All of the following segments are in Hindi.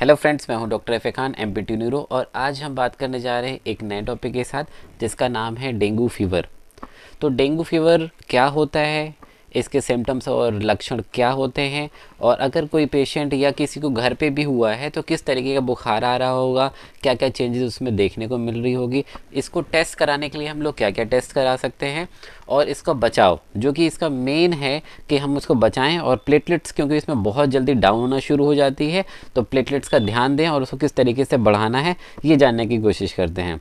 हेलो फ्रेंड्स, मैं हूं doctor F Khan MP neuro और आज हम बात करने जा रहे हैं एक नए टॉपिक के साथ जिसका नाम है डेंगू फीवर। तो डेंगू फीवर क्या होता है, इसके सिम्टम्स और लक्षण क्या होते हैं, और अगर कोई पेशेंट या किसी को घर पे भी हुआ है तो किस तरीके का बुखार आ रहा होगा, क्या क्या चेंजेस उसमें देखने को मिल रही होगी, इसको टेस्ट कराने के लिए हम लोग क्या क्या टेस्ट करा सकते हैं, और इसका बचाव जो कि इसका मेन है कि हम उसको बचाएं। और प्लेटलेट्स क्योंकि इसमें बहुत जल्दी डाउन होना शुरू हो जाती है, तो प्लेटलेट्स का ध्यान दें और उसको किस तरीके से बढ़ाना है ये जानने की कोशिश करते हैं।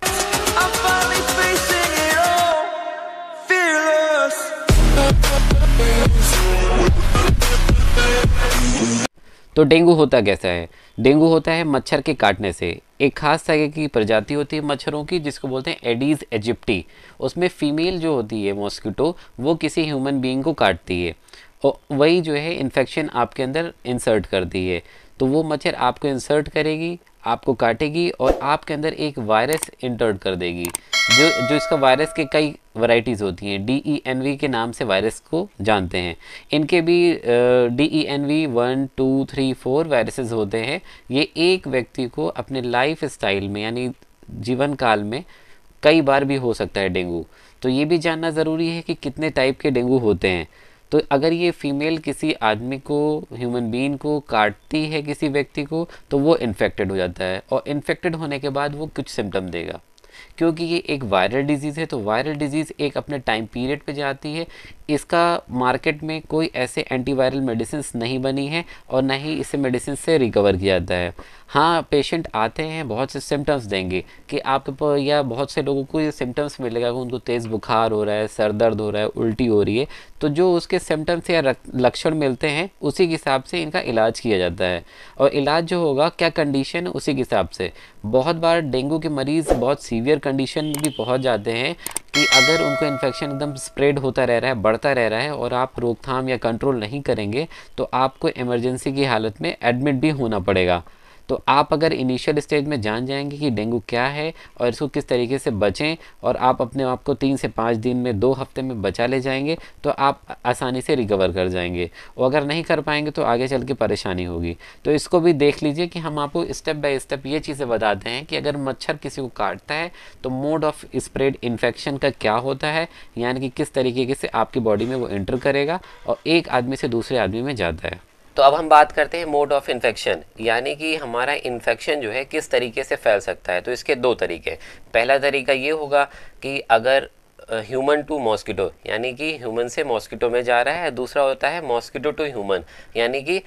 तो डेंगू होता कैसा है? डेंगू होता है मच्छर के काटने से। एक खास तरह की प्रजाति होती है मच्छरों की जिसको बोलते हैं एडीज़ एजिप्टी। उसमें फीमेल जो होती है मॉस्किटो, वो किसी ह्यूमन बीइंग को काटती है और वही जो है इन्फेक्शन आपके अंदर इंसर्ट करती है। तो वो मच्छर आपको इंसर्ट करेगी, आपको काटेगी और आपके अंदर एक वायरस इंटर्ट कर देगी, जो इसका वायरस के कई वैरायटीज़ होती हैं। DENV के नाम से वायरस को जानते हैं। इनके भी DENV 1, 2, 3, 4 वायरसेस होते हैं। ये एक व्यक्ति को अपने लाइफ स्टाइल में यानी जीवन काल में कई बार भी हो सकता है डेंगू। तो ये भी जानना ज़रूरी है कि कितने टाइप के डेंगू होते हैं। तो अगर ये फीमेल किसी आदमी को, ह्यूमन बीइंग को काटती है, किसी व्यक्ति को, तो वो इन्फेक्टेड हो जाता है और इन्फेक्टेड होने के बाद वो कुछ सिम्टम देगा। क्योंकि ये एक वायरल डिजीज़ है तो वायरल डिजीज़ एक अपने टाइम पीरियड पे जाती है। इसका मार्केट में कोई ऐसे एंटीवायरल मेडिसिन्स नहीं बनी है और ना ही इसे मेडिसिन से रिकवर किया जाता है। हाँ, पेशेंट आते हैं, बहुत से सिम्टम्स देंगे कि आपको या बहुत से लोगों को ये सिम्टम्स मिलेगा कि उनको तेज़ बुखार हो रहा है, सर दर्द हो रहा है, उल्टी हो रही है। तो जो उसके सिम्टम्स या लक्षण मिलते हैं उसी के हिसाब से इनका इलाज किया जाता है। और इलाज जो होगा, क्या कंडीशन है, उसी के हिसाब से। बहुत बार डेंगू के मरीज़ बहुत सीवियर कंडीशन में भी पहुँच जाते हैं कि अगर उनको इन्फेक्शन एकदम स्प्रेड होता रह रहा है, बढ़ता रह रहा है और आप रोकथाम या कंट्रोल नहीं करेंगे तो आपको इमरजेंसी की हालत में एडमिट भी होना पड़ेगा। तो आप अगर इनिशियल स्टेज में जान जाएंगे कि डेंगू क्या है और इसको किस तरीके से बचें और आप अपने आप को 3 से 5 दिन में, 2 हफ्ते में बचा ले जाएंगे तो आप आसानी से रिकवर कर जाएंगे। और अगर नहीं कर पाएंगे तो आगे चल के परेशानी होगी। तो इसको भी देख लीजिए कि हम आपको स्टेप बाय स्टेप ये चीज़ें बताते हैं कि अगर मच्छर किसी को काटता है तो मोड ऑफ स्प्रेड इन्फेक्शन का क्या होता है, यानी कि किस तरीके से आपकी बॉडी में वो एंटर करेगा और एक आदमी से दूसरे आदमी में जाता है। तो अब हम बात करते हैं मोड ऑफ इन्फेक्शन, यानी कि हमारा इन्फेक्शन जो है किस तरीके से फैल सकता है। तो इसके 2 तरीके हैं। पहला तरीका ये होगा कि अगर ह्यूमन टू मॉस्किटो, यानी कि ह्यूमन से मॉस्किटो में जा रहा है। दूसरा होता है मॉस्किटो टू ह्यूमन, यानी कि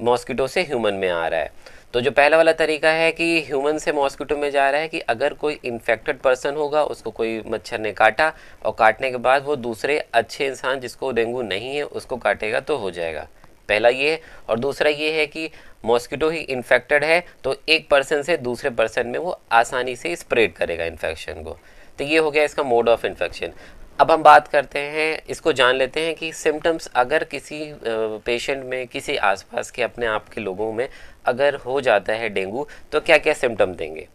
मॉस्किटो से ह्यूमन में आ रहा है। तो जो पहला वाला तरीका है कि ह्यूमन से मॉस्किटो में जा रहा है कि अगर कोई इन्फेक्टेड पर्सन होगा, उसको कोई मच्छर ने काटा और काटने के बाद वो दूसरे अच्छे इंसान जिसको डेंगू नहीं है उसको काटेगा तो हो जाएगा। पहला ये है। और दूसरा ये है कि मॉस्किटो ही इन्फेक्टेड है तो एक पर्सन से दूसरे पर्सन में वो आसानी से स्प्रेड करेगा इन्फेक्शन को। तो ये हो गया इसका मोड ऑफ इन्फेक्शन। अब हम बात करते हैं, इसको जान लेते हैं कि सिम्टम्स अगर किसी पेशेंट में, किसी आसपास के अपने आप के लोगों में अगर हो जाता है डेंगू तो क्या क्या सिम्टम देंगे।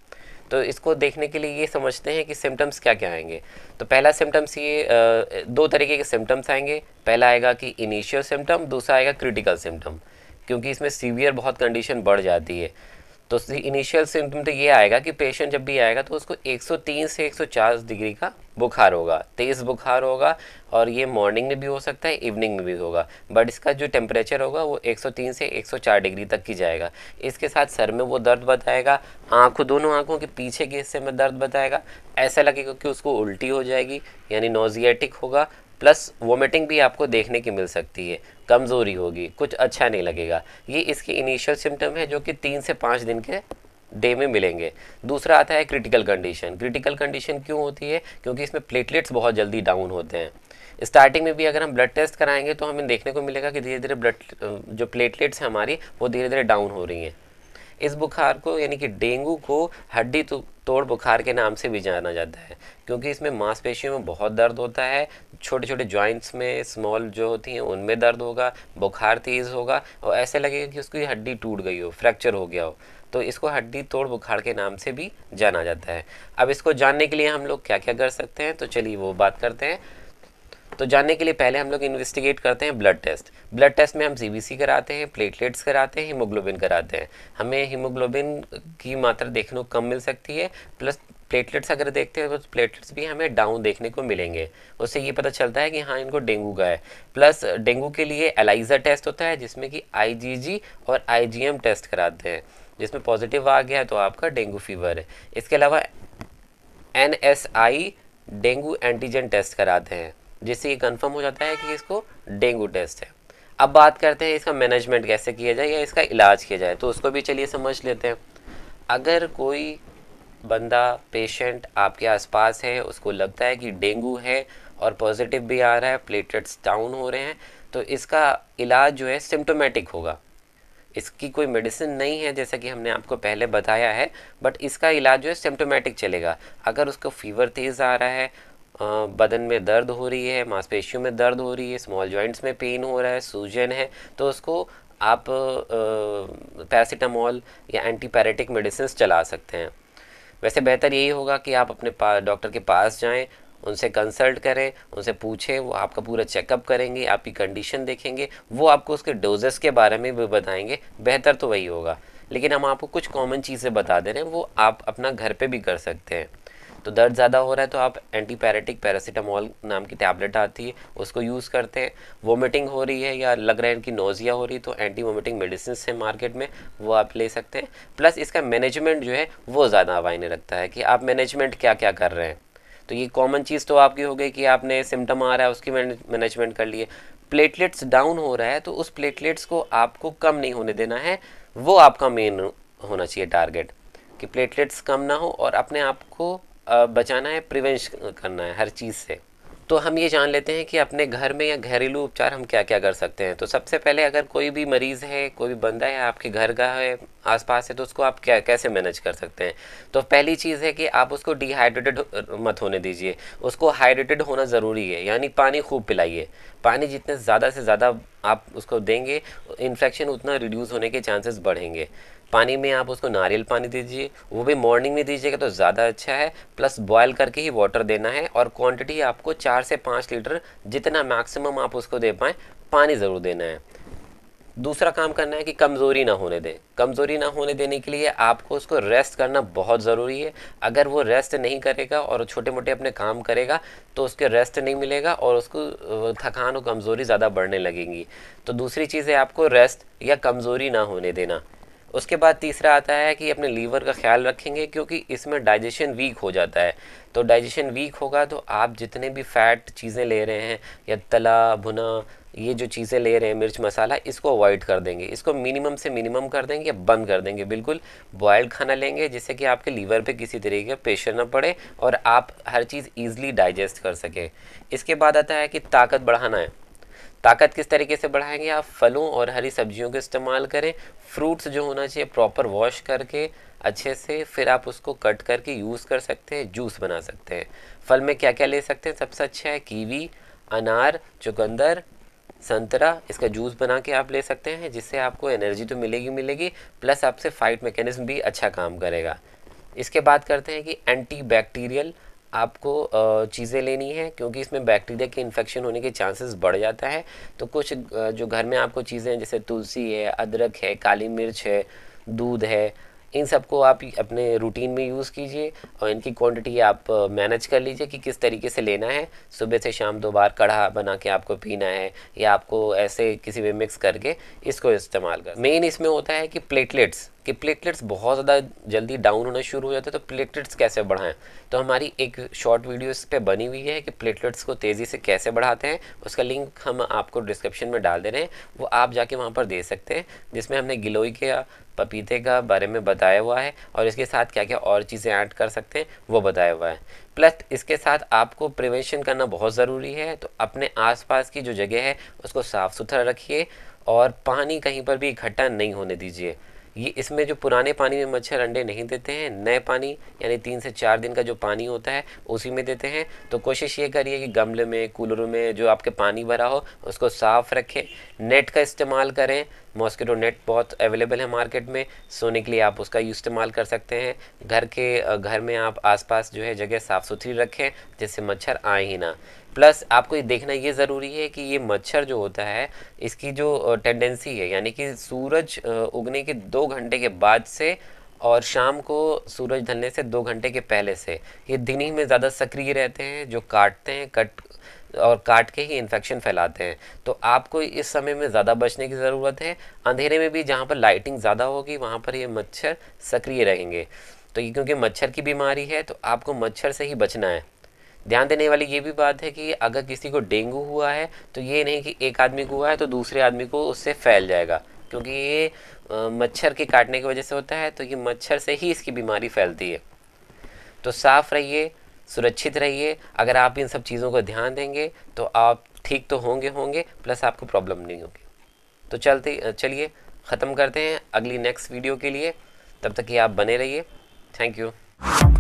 तो इसको देखने के लिए ये समझते हैं कि सिम्टम्स क्या क्या आएंगे। तो पहला सिम्टम्स ये 2 तरीके के सिम्टम्स आएंगे। पहला आएगा कि इनिशियल सिम्टम, दूसरा आएगा क्रिटिकल सिम्टम, क्योंकि इसमें सीवियर बहुत कंडीशन बढ़ जाती है। तो इनिशियल सिम्टम तो ये आएगा कि पेशेंट जब भी आएगा तो उसको 103 से 104 डिग्री का बुखार होगा, तेज़ बुखार होगा और ये मॉर्निंग में भी हो सकता है, इवनिंग में भी होगा। बट इसका जो टेम्परेचर होगा वो 103 से 104 डिग्री तक की जाएगा। इसके साथ सर में वो दर्द बताएगा, दोनों आँखों के पीछे के हिस्से में दर्द बताएगा। ऐसा लगेगा कि उसको उल्टी हो जाएगी, यानी नॉजिएटिक होगा, प्लस वोमिटिंग भी आपको देखने की मिल सकती है, कमज़ोरी होगी, कुछ अच्छा नहीं लगेगा। ये इसके इनिशियल सिम्टम है जो कि 3 से 5 दिन के डे में मिलेंगे। दूसरा आता है क्रिटिकल कंडीशन। क्रिटिकल कंडीशन क्यों होती है, क्योंकि इसमें प्लेटलेट्स बहुत जल्दी डाउन होते हैं। स्टार्टिंग में भी अगर हम ब्लड टेस्ट कराएंगे तो हमें देखने को मिलेगा कि धीरे धीरे जो प्लेटलेट्स हैं हमारी वो धीरे धीरे डाउन हो रही हैं। इस बुखार को, यानी कि डेंगू को, हड्डी तोड़ बुखार के नाम से भी जाना जाता है, क्योंकि इसमें मांसपेशियों में बहुत दर्द होता है, छोटे छोटे जॉइंट्स में, स्मॉल जो होती हैं उनमें दर्द होगा, बुखार तेज़ होगा और ऐसे लगेगा कि उसकी हड्डी टूट गई हो, फ्रैक्चर हो गया हो। तो इसको हड्डी तोड़ बुखार के नाम से भी जाना जाता है। अब इसको जानने के लिए हम लोग क्या क्या कर सकते हैं, तो चलिए वो बात करते हैं। तो जानने के लिए पहले हम लोग इन्वेस्टिगेट करते हैं ब्लड टेस्ट। ब्लड टेस्ट में हम CBC कराते हैं, प्लेटलेट्स कराते हैं, हीमोग्लोबिन कराते हैं। हमें हीमोग्लोबिन की मात्रा देखने को कम मिल सकती है, प्लस प्लेटलेट्स अगर देखते हैं तो प्लेटलेट्स भी हमें डाउन देखने को मिलेंगे। उससे ये पता चलता है कि हाँ इनको डेंगू का है। प्लस डेंगू के लिए एलाइजा टेस्ट होता है जिसमें कि IgG और IgM टेस्ट कराते हैं, जिसमें पॉजिटिव आ गया तो आपका डेंगू फीवर है। इसके अलावा NSI डेंगू एंटीजन टेस्ट कराते हैं जिससे ये कंफर्म हो जाता है कि इसको डेंगू टेस्ट है। अब बात करते हैं इसका मैनेजमेंट कैसे किया जाए या इसका इलाज किया जाए, तो उसको भी चलिए समझ लेते हैं। अगर कोई बंदा पेशेंट आपके आसपास है, उसको लगता है कि डेंगू है और पॉजिटिव भी आ रहा है, प्लेटलेट्स डाउन हो रहे हैं, तो इसका इलाज जो है सिम्टोमेटिक होगा। इसकी कोई मेडिसिन नहीं है जैसा कि हमने आपको पहले बताया है, बट इसका इलाज जो है सिम्टोमेटिक चलेगा। अगर उसको फीवर तेज़ आ रहा है, बदन में दर्द हो रही है, मांसपेशियों में दर्द हो रही है, स्मॉल जॉइंट्स में पेन हो रहा है, सूजन है, तो उसको आप पैरासीटामोल या एंटीपैरेटिक मेडिसिन चला सकते हैं। वैसे बेहतर यही होगा कि आप अपने डॉक्टर के पास जाएं, उनसे कंसल्ट करें, उनसे पूछें, वो आपका पूरा चेकअप करेंगे, आपकी कंडीशन देखेंगे, वो आपको उसके डोजेस के बारे में भी बताएंगे। बेहतर तो वही होगा, लेकिन हम आपको कुछ कॉमन चीज़ें बता दे रहे हैं, वो आप अपना घर पे भी कर सकते हैं। तो दर्द ज़्यादा हो रहा है तो आप एंटीपैरेटिक पैरासीटामोल नाम की टैबलेट आती है उसको यूज़ करते हैं। वोमिटिंग हो रही है या लग रहा है इनकी नोज़िया हो रही है तो एंटी वोमिटिंग मेडिसिन है मार्केट में, वो आप ले सकते हैं। प्लस इसका मैनेजमेंट जो है वो ज़्यादा मायने रखता है कि आप मैनेजमेंट क्या क्या कर रहे हैं। तो ये कॉमन चीज़ तो आपकी हो गई कि आपने सिम्टम आ रहा है उसकी मैनेजमेंट कर लिए। प्लेटलेट्स डाउन हो रहा है तो उस प्लेटलेट्स को आपको कम नहीं होने देना है, वो आपका मेन होना चाहिए टारगेट कि प्लेटलेट्स कम ना हो और अपने आप को बचाना है, प्रिवेंशन करना है हर चीज़ से। तो हम ये जान लेते हैं कि अपने घर में या घरेलू उपचार हम क्या क्या कर सकते हैं। तो सबसे पहले अगर कोई भी मरीज़ है, कोई भी बंदा है आपके घर का है, आसपास है, तो उसको आप क्या कैसे मैनेज कर सकते हैं। तो पहली चीज़ है कि आप उसको डिहाइड्रेटेड मत होने दीजिए, उसको हाइड्रेटेड होना ज़रूरी है, यानी पानी खूब पिलाइए। पानी जितने ज़्यादा से ज़्यादा आप उसको देंगे इन्फेक्शन उतना रिड्यूस होने के चांसेस बढ़ेंगे। पानी में आप उसको नारियल पानी दीजिए, वो भी मॉर्निंग में दीजिएगा तो ज़्यादा अच्छा है। प्लस बॉयल करके ही वाटर देना है और क्वांटिटी आपको 4 से 5 लीटर जितना मैक्सिमम आप उसको दे पाएँ पानी ज़रूर देना है। दूसरा काम करना है कि कमज़ोरी ना होने दें। कमज़ोरी ना होने देने के लिए आपको उसको रेस्ट करना बहुत ज़रूरी है। अगर वो रेस्ट नहीं करेगा और छोटे मोटे अपने काम करेगा तो उसके रेस्ट नहीं मिलेगा और उसको थकान और कमज़ोरी ज़्यादा बढ़ने लगेंगी। तो दूसरी चीज़ है आपको रेस्ट या कमज़ोरी ना होने देना। उसके बाद तीसरा आता है कि अपने लीवर का ख्याल रखेंगे क्योंकि इसमें डाइजेशन वीक हो जाता है। तो डाइजेशन वीक होगा तो आप जितने भी फैट चीज़ें ले रहे हैं या तला भुना ये जो चीज़ें ले रहे हैं, मिर्च मसाला, इसको अवॉइड कर देंगे, इसको मिनिमम से मिनिमम कर देंगे या बंद कर देंगे। बिल्कुल बॉयल्ड खाना लेंगे जिससे कि आपके लीवर पे किसी तरीके का प्रेशर ना पड़े और आप हर चीज़ ईजिली डाइजेस्ट कर सकें। इसके बाद आता है कि ताकत बढ़ाना है। ताकत किस तरीके से बढ़ाएंगे, आप फलों और हरी सब्जियों का इस्तेमाल करें। फ्रूट्स जो होना चाहिए प्रॉपर वॉश करके अच्छे से, फिर आप उसको कट करके यूज़ कर सकते हैं, जूस बना सकते हैं। फल में क्या क्या ले सकते हैं, सबसे अच्छा है कीवी, अनार, चुकंदर, संतरा, इसका जूस बना के आप ले सकते हैं जिससे आपको एनर्जी तो मिलेगी, प्लस आपसे फाइट मैकेनिज्म भी अच्छा काम करेगा। इसके बाद करते हैं कि एंटीबैक्टीरियल आपको चीज़ें लेनी है क्योंकि इसमें बैक्टीरिया के इन्फेक्शन होने के चांसेस बढ़ जाता है। तो कुछ जो घर में आपको चीज़ें जैसे तुलसी है, अदरक है, काली मिर्च है, दूध है, इन सबको आप अपने रूटीन में यूज़ कीजिए और इनकी क्वांटिटी आप मैनेज कर लीजिए कि किस तरीके से लेना है। सुबह से शाम 2 बार काढ़ा बना के आपको पीना है या आपको ऐसे किसी में मिक्स करके इसको इस्तेमाल कर। मेन इसमें होता है कि प्लेटलेट्स बहुत ज़्यादा जल्दी डाउन होना शुरू हो जाते हैं, तो प्लेटलेट्स कैसे बढ़ाएं। तो हमारी एक शॉर्ट वीडियो इस पर बनी हुई है कि प्लेटलेट्स को तेज़ी से कैसे बढ़ाते हैं, उसका लिंक हम आपको डिस्क्रिप्शन में डाल दे रहे हैं, वो आप जाके वहाँ पर दे सकते हैं, जिसमें हमने गिलोय के पपीते का बारे में बताया हुआ है और इसके साथ क्या क्या और चीज़ें ऐड कर सकते हैं वो बताया हुआ है। प्लस इसके साथ आपको प्रिवेंशन करना बहुत ज़रूरी है, तो अपने आसपास की जो जगह है उसको साफ़ सुथरा रखिए और पानी कहीं पर भी इकट्ठा नहीं होने दीजिए। ये इसमें जो पुराने पानी में मच्छर अंडे नहीं देते हैं, नए पानी यानी 3 से 4 दिन का जो पानी होता है उसी में देते हैं। तो कोशिश ये करिए कि गमले में, कूलरों में जो आपके पानी भरा हो उसको साफ़ रखें। नेट का इस्तेमाल करें, मॉस्किटो नेट बहुत अवेलेबल है मार्केट में, सोने के लिए आप उसका इस्तेमाल कर सकते हैं। घर में आप आसपास जो है जगह साफ़ सुथरी रखें जिससे मच्छर आए ही ना। प्लस आपको ये देखना ये ज़रूरी है कि ये मच्छर जो होता है इसकी जो टेंडेंसी है, यानी कि सूरज उगने के 2 घंटे के बाद से और शाम को सूरज ढलने से 2 घंटे के पहले से, ये दिन ही में ज़्यादा सक्रिय रहते हैं, जो काटते हैं काट के ही इन्फेक्शन फैलाते हैं। तो आपको इस समय में ज़्यादा बचने की ज़रूरत है। अंधेरे में भी जहाँ पर लाइटिंग ज़्यादा होगी वहाँ पर ये मच्छर सक्रिय रहेंगे। तो ये क्योंकि मच्छर की बीमारी है तो आपको मच्छर से ही बचना है। ध्यान देने वाली ये भी बात है कि अगर किसी को डेंगू हुआ है तो ये नहीं कि एक आदमी को हुआ है तो दूसरे आदमी को उससे फैल जाएगा, क्योंकि ये मच्छर के काटने की वजह से होता है, तो ये मच्छर से ही इसकी बीमारी फैलती है। तो साफ़ रहिए, सुरक्षित रहिए। अगर आप इन सब चीज़ों को ध्यान देंगे तो आप ठीक तो होंगे प्लस आपको प्रॉब्लम नहीं होगी। तो चलिए ख़त्म करते हैं अगली नेक्स्ट वीडियो के लिए। तब तक कि आप बने रहिए। Thank you.